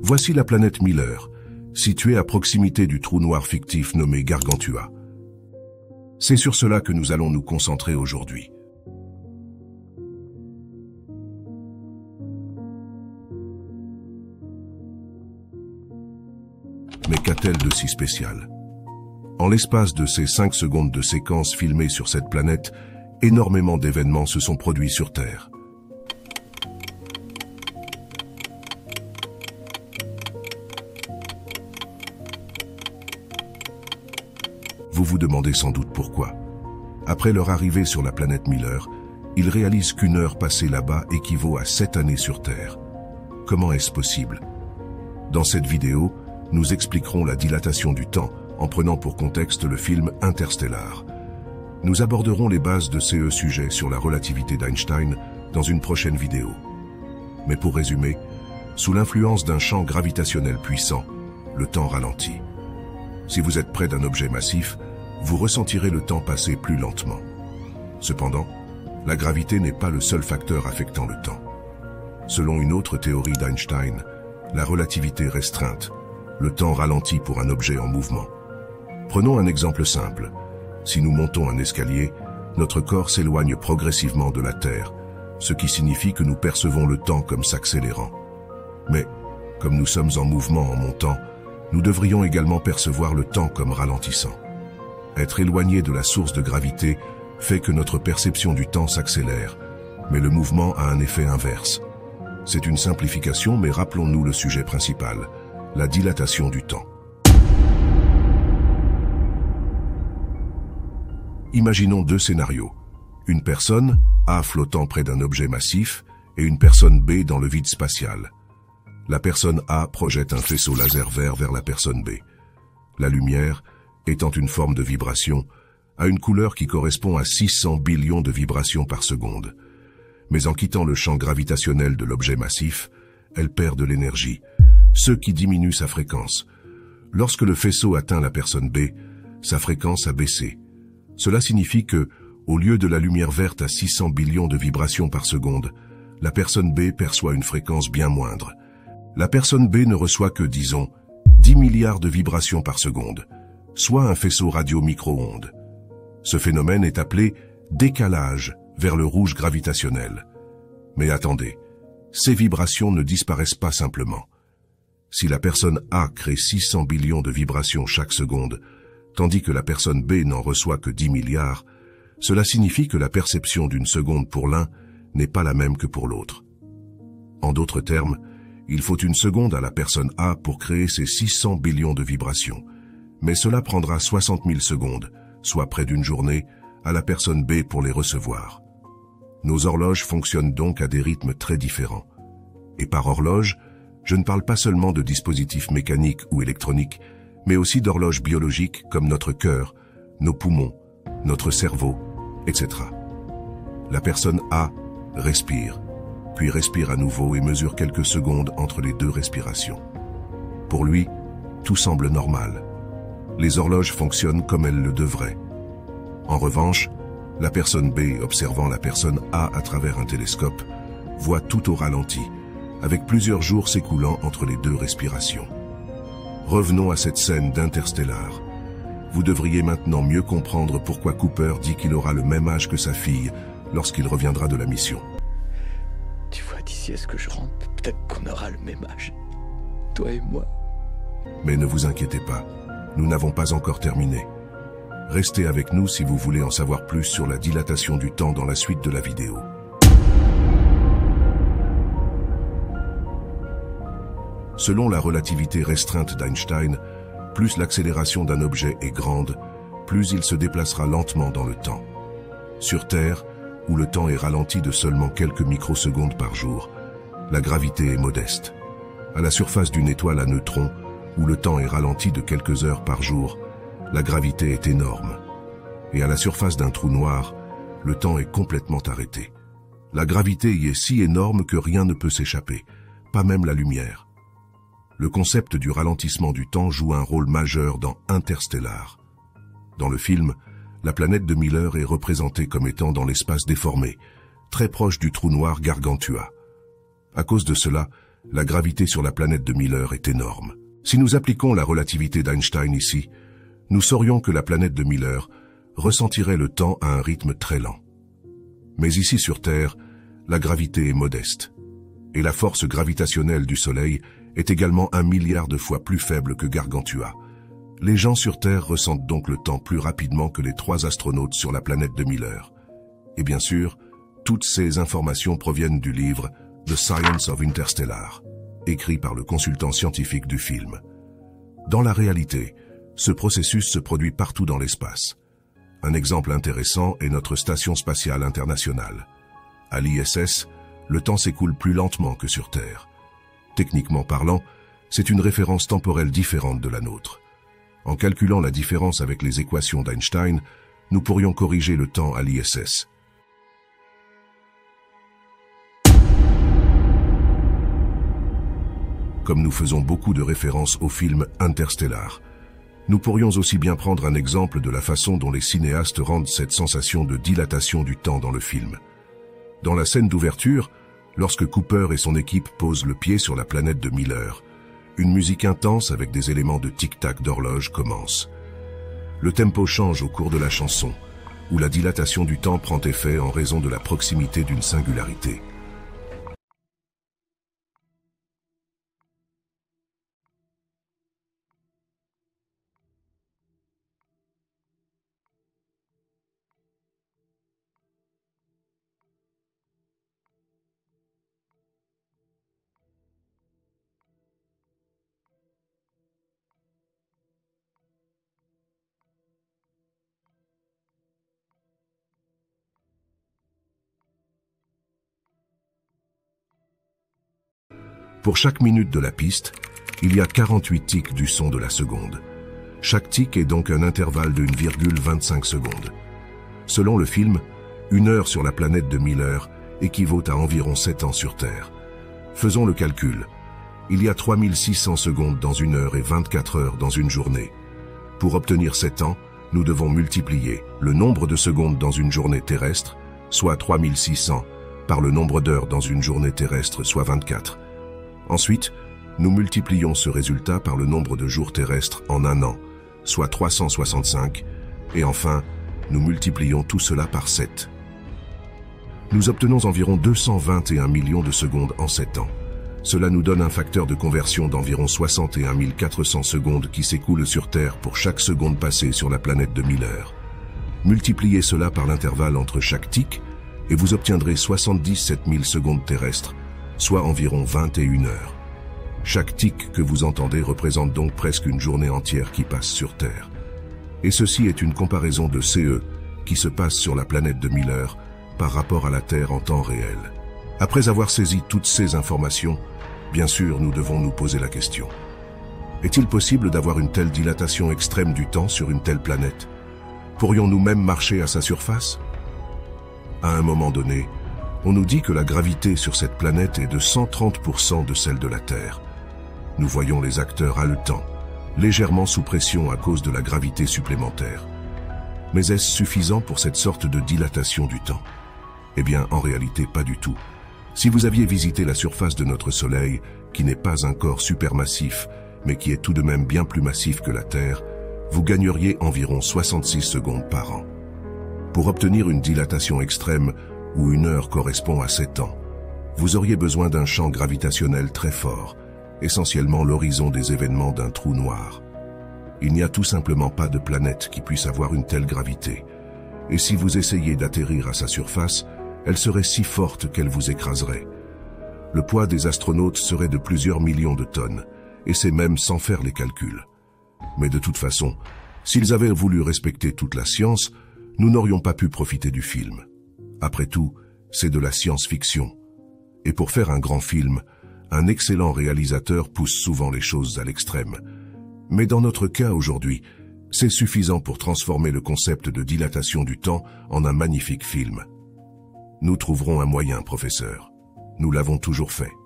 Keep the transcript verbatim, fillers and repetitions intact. Voici la planète Miller, située à proximité du trou noir fictif nommé Gargantua. C'est sur cela que nous allons nous concentrer aujourd'hui. Mais qu'a-t-elle de si spécial? En l'espace de ces cinq secondes de séquence filmée sur cette planète, énormément d'événements se sont produits sur Terre. Vous vous demandez sans doute pourquoi. Après leur arrivée sur la planète Miller, ils réalisent qu'une heure passée là-bas équivaut à sept années sur Terre. Comment est-ce possible? Dans cette vidéo, nous expliquerons la dilatation du temps en prenant pour contexte le film Interstellar. Nous aborderons les bases de ces sujets sur la relativité d'Einstein dans une prochaine vidéo. Mais pour résumer, sous l'influence d'un champ gravitationnel puissant, le temps ralentit. Si vous êtes près d'un objet massif, vous ressentirez le temps passer plus lentement. Cependant, la gravité n'est pas le seul facteur affectant le temps. Selon une autre théorie d'Einstein, la relativité restreinte, le temps ralentit pour un objet en mouvement. Prenons un exemple simple. Si nous montons un escalier, notre corps s'éloigne progressivement de la Terre, ce qui signifie que nous percevons le temps comme s'accélérant. Mais, comme nous sommes en mouvement en montant, nous devrions également percevoir le temps comme ralentissant. Être éloigné de la source de gravité fait que notre perception du temps s'accélère, mais le mouvement a un effet inverse. C'est une simplification, mais rappelons-nous le sujet principal, la dilatation du temps. Imaginons deux scénarios. Une personne, A, flottant près d'un objet massif, et une personne B dans le vide spatial. La personne A projette un faisceau laser vert vers la personne B. La lumière, étant une forme de vibration, a une couleur qui correspond à six cents billions de vibrations par seconde. Mais en quittant le champ gravitationnel de l'objet massif, elle perd de l'énergie, ce qui diminue sa fréquence. Lorsque le faisceau atteint la personne B, sa fréquence a baissé. Cela signifie que, au lieu de la lumière verte à six cents billions de vibrations par seconde, la personne B perçoit une fréquence bien moindre. La personne B ne reçoit que, disons, dix milliards de vibrations par seconde, soit un faisceau radio-micro-ondes. Ce phénomène est appelé décalage vers le rouge gravitationnel. Mais attendez, ces vibrations ne disparaissent pas simplement. Si la personne A crée six cents billions de vibrations chaque seconde, tandis que la personne B n'en reçoit que dix milliards, cela signifie que la perception d'une seconde pour l'un n'est pas la même que pour l'autre. En d'autres termes, il faut une seconde à la personne A pour créer ses six cents billions de vibrations, mais cela prendra soixante mille secondes, soit près d'une journée, à la personne B pour les recevoir. Nos horloges fonctionnent donc à des rythmes très différents. Et par horloge, je ne parle pas seulement de dispositifs mécaniques ou électroniques, mais aussi d'horloges biologiques comme notre cœur, nos poumons, notre cerveau, et cetera. La personne A respire, puis respire à nouveau et mesure quelques secondes entre les deux respirations. Pour lui, tout semble normal. Les horloges fonctionnent comme elles le devraient. En revanche, la personne B, observant la personne A à travers un télescope, voit tout au ralenti, avec plusieurs jours s'écoulant entre les deux respirations. Revenons à cette scène d'Interstellar. Vous devriez maintenant mieux comprendre pourquoi Cooper dit qu'il aura le même âge que sa fille lorsqu'il reviendra de la mission. Tu vois, d'ici à ce que je rentre, peut-être qu'on aura le même âge, toi et moi. Mais ne vous inquiétez pas, nous n'avons pas encore terminé. Restez avec nous si vous voulez en savoir plus sur la dilatation du temps dans la suite de la vidéo. Selon la relativité restreinte d'Einstein, plus l'accélération d'un objet est grande, plus il se déplacera lentement dans le temps. Sur Terre, où le temps est ralenti de seulement quelques microsecondes par jour, la gravité est modeste. À la surface d'une étoile à neutrons, où le temps est ralenti de quelques heures par jour, la gravité est énorme. Et à la surface d'un trou noir, le temps est complètement arrêté. La gravité y est si énorme que rien ne peut s'échapper, pas même la lumière. Le concept du ralentissement du temps joue un rôle majeur dans Interstellar. Dans le film, la planète de Miller est représentée comme étant dans l'espace déformé, très proche du trou noir Gargantua. À cause de cela, la gravité sur la planète de Miller est énorme. Si nous appliquons la relativité d'Einstein ici, nous saurions que la planète de Miller ressentirait le temps à un rythme très lent. Mais ici sur Terre, la gravité est modeste, et la force gravitationnelle du Soleil est également un milliard de fois plus faible que Gargantua. Les gens sur Terre ressentent donc le temps plus rapidement que les trois astronautes sur la planète de Miller. Et bien sûr, toutes ces informations proviennent du livre « The Science of Interstellar », écrit par le consultant scientifique du film. Dans la réalité, ce processus se produit partout dans l'espace. Un exemple intéressant est notre station spatiale internationale. À l'I S S, le temps s'écoule plus lentement que sur Terre. Techniquement parlant, c'est une référence temporelle différente de la nôtre. En calculant la différence avec les équations d'Einstein, nous pourrions corriger le temps à l'I S S. Comme nous faisons beaucoup de références au film Interstellar, nous pourrions aussi bien prendre un exemple de la façon dont les cinéastes rendent cette sensation de dilatation du temps dans le film. Dans la scène d'ouverture, lorsque Cooper et son équipe posent le pied sur la planète de Miller, une musique intense avec des éléments de tic-tac d'horloge commence. Le tempo change au cours de la chanson, où la dilatation du temps prend effet en raison de la proximité d'une singularité. Pour chaque minute de la piste, il y a quarante-huit tics du son de la seconde. Chaque tic est donc un intervalle de une virgule vingt-cinq secondes. Selon le film, une heure sur la planète de Miller équivaut à environ sept ans sur Terre. Faisons le calcul. Il y a trois mille six cents secondes dans une heure et vingt-quatre heures dans une journée. Pour obtenir sept ans, nous devons multiplier le nombre de secondes dans une journée terrestre, soit trois mille six cents, par le nombre d'heures dans une journée terrestre, soit vingt-quatre. Ensuite, nous multiplions ce résultat par le nombre de jours terrestres en un an, soit trois cent soixante-cinq, et enfin, nous multiplions tout cela par sept. Nous obtenons environ deux cent vingt et un millions de secondes en sept ans. Cela nous donne un facteur de conversion d'environ soixante et un mille quatre cents secondes qui s'écoulent sur Terre pour chaque seconde passée sur la planète de Miller. Multipliez cela par l'intervalle entre chaque tic, et vous obtiendrez soixante-dix-sept mille secondes terrestres, soit environ vingt et une heures. Chaque tic que vous entendez représente donc presque une journée entière qui passe sur Terre. Et ceci est une comparaison de C E qui se passe sur la planète de Miller par rapport à la Terre en temps réel. Après avoir saisi toutes ces informations, bien sûr, nous devons nous poser la question. Est-il possible d'avoir une telle dilatation extrême du temps sur une telle planète? Pourrions-nous même marcher à sa surface? À un moment donné, on nous dit que la gravité sur cette planète est de cent trente pour cent de celle de la Terre. Nous voyons les acteurs haletants, légèrement sous pression à cause de la gravité supplémentaire. Mais est-ce suffisant pour cette sorte de dilatation du temps? Eh bien, en réalité, pas du tout. Si vous aviez visité la surface de notre Soleil, qui n'est pas un corps supermassif, mais qui est tout de même bien plus massif que la Terre, vous gagneriez environ soixante-six secondes par an. Pour obtenir une dilatation extrême, où une heure correspond à sept ans, vous auriez besoin d'un champ gravitationnel très fort, essentiellement l'horizon des événements d'un trou noir. Il n'y a tout simplement pas de planète qui puisse avoir une telle gravité, et si vous essayez d'atterrir à sa surface, elle serait si forte qu'elle vous écraserait. Le poids des astronautes serait de plusieurs millions de tonnes, et c'est même sans faire les calculs. Mais de toute façon, s'ils avaient voulu respecter toute la science, nous n'aurions pas pu profiter du film. Après tout, c'est de la science-fiction. Et pour faire un grand film, un excellent réalisateur pousse souvent les choses à l'extrême. Mais dans notre cas aujourd'hui, c'est suffisant pour transformer le concept de dilatation du temps en un magnifique film. Nous trouverons un moyen, professeur. Nous l'avons toujours fait.